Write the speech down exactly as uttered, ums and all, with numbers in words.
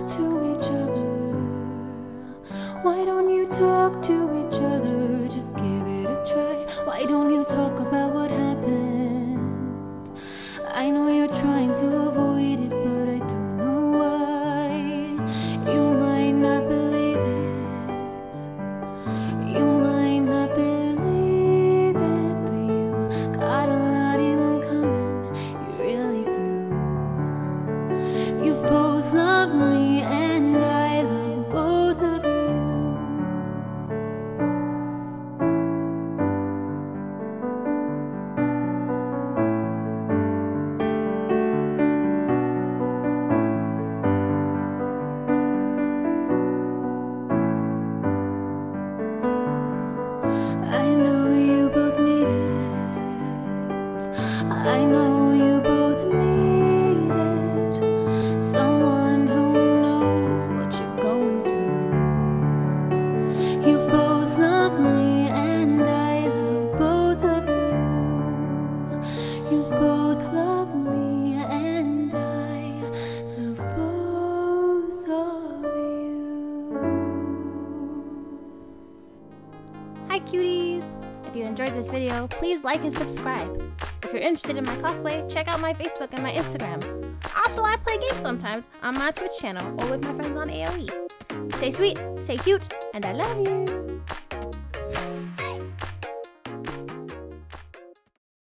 talk to each other? Why don't you talk to each other? Just give it a try. Why don't you talk about what happened? I know you're trying to avoid it, but I don't know why. You might not believe it. You might not believe it, but you got a lot in common. You really do. You both love me and I love both of you. I know you both need it. Someone who knows what you're going through. You both love me and I love both of you. You both love me and I love both of you. Hi cuties! If you enjoyed this video, please like and subscribe. If you're interested in my cosplay, check out my Facebook and my Instagram. Also, I play games sometimes on my Twitch channel or with my friends on A O E. Stay sweet, stay cute, and I love you!